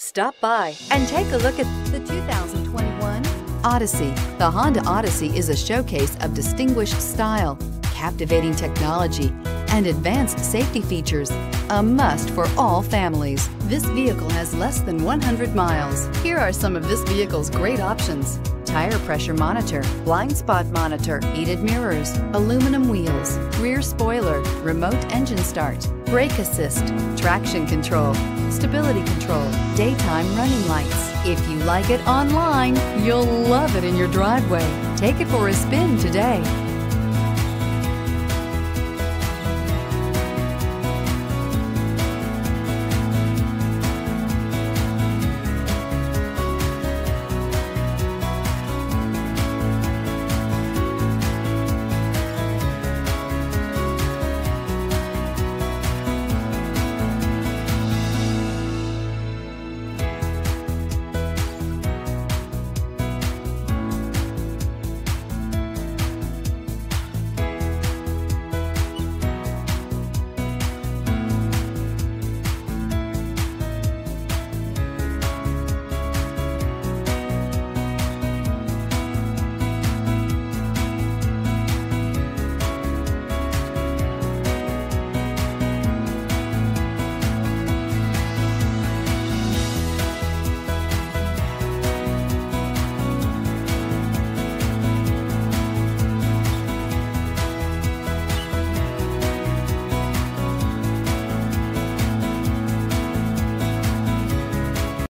Stop by and take a look at the 2021 Odyssey. The Honda Odyssey is a showcase of distinguished style, captivating technology, and advanced safety features, a must for all families. This vehicle has less than 100 miles. Here are some of this vehicle's great options: tire pressure monitor, blind spot monitor, heated mirrors, aluminum wheels, rear spoiler, remote engine start, brake assist, traction control, stability control, daytime running lights. If you like it online, you'll love it in your driveway. Take it for a spin today.